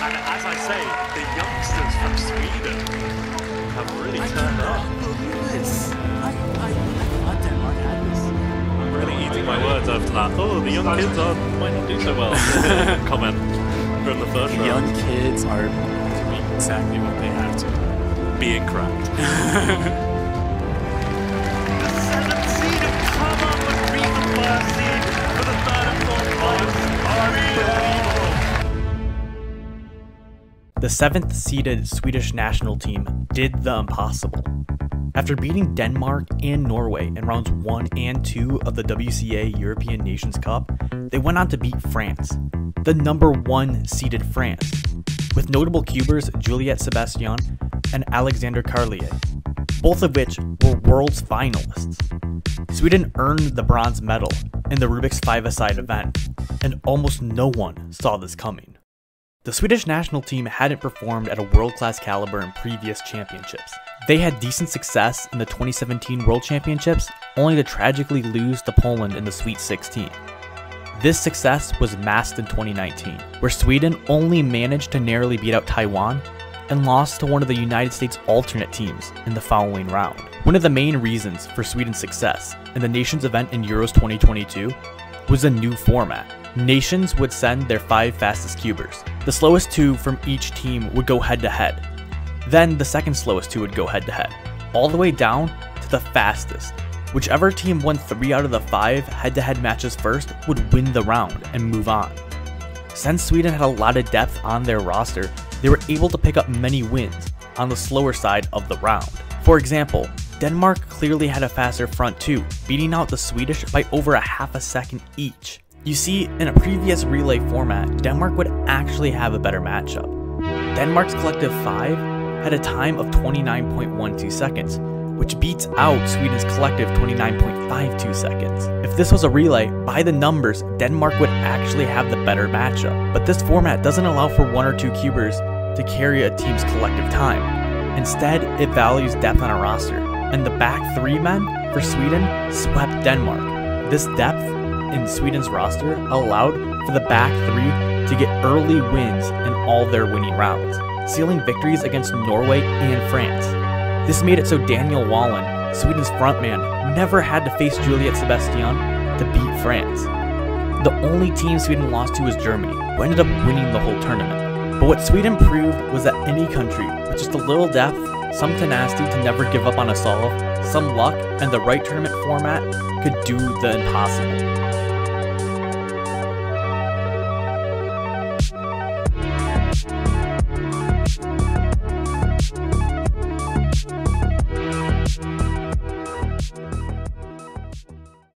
And as I say, the youngsters from Sweden have really turned up. I believe this. I thought Denmark had this. I'm really eating my words after that. Oh, the young kids might not do so well. Comment from the first round. Young kids are doing exactly what they have to. Being cracked. The 7th seeded Swedish national team did the impossible. After beating Denmark and Norway in rounds 1 and 2 of the WCA European Nations Cup, they went on to beat France, the number 1 seeded France, with notable cubers Juliette Sebastian and Alexander Carlier, both of which were world's finalists. Sweden earned the bronze medal in the Rubik's Five-a-Side event, and almost no one saw this coming. The Swedish national team hadn't performed at a world-class caliber in previous championships. They had decent success in the 2017 World Championships, only to tragically lose to Poland in the Sweet 16. This success was masked in 2019, where Sweden only managed to narrowly beat out Taiwan and lost to one of the United States alternate teams in the following round. One of the main reasons for Sweden's success in the nations event in Euros 2022 was a new format. Nations would send their 5 fastest cubers. The slowest 2 from each team would go head-to-head. Then the second slowest 2 would go head-to-head, all the way down to the fastest. Whichever team won 3 out of the 5 head-to-head matches first would win the round and move on. Since Sweden had a lot of depth on their roster, they were able to pick up many wins on the slower side of the round. For example, Denmark clearly had a faster front 2, beating out the Swedish by over a half a second each. You see, in a previous relay format, Denmark would actually have a better matchup. Denmark's collective 5 had a time of 29.12 seconds, which beats out Sweden's collective 29.52 seconds. If this was a relay, by the numbers, Denmark would actually have the better matchup. But this format doesn't allow for 1 or 2 cubers to carry a team's collective time. Instead, it values depth on a roster, and the back 3 men for Sweden swept Denmark. This depth in Sweden's roster allowed for the back 3 to get early wins in all their winning rounds, sealing victories against Norway and France. This made it so Daniel Wallen, Sweden's frontman, never had to face Juliette Sebastian to beat France. The only team Sweden lost to was Germany, who ended up winning the whole tournament. But what Sweden proved was that any country with just a little depth, some tenacity to never give up on a solve, some luck, and the right tournament format could do the impossible.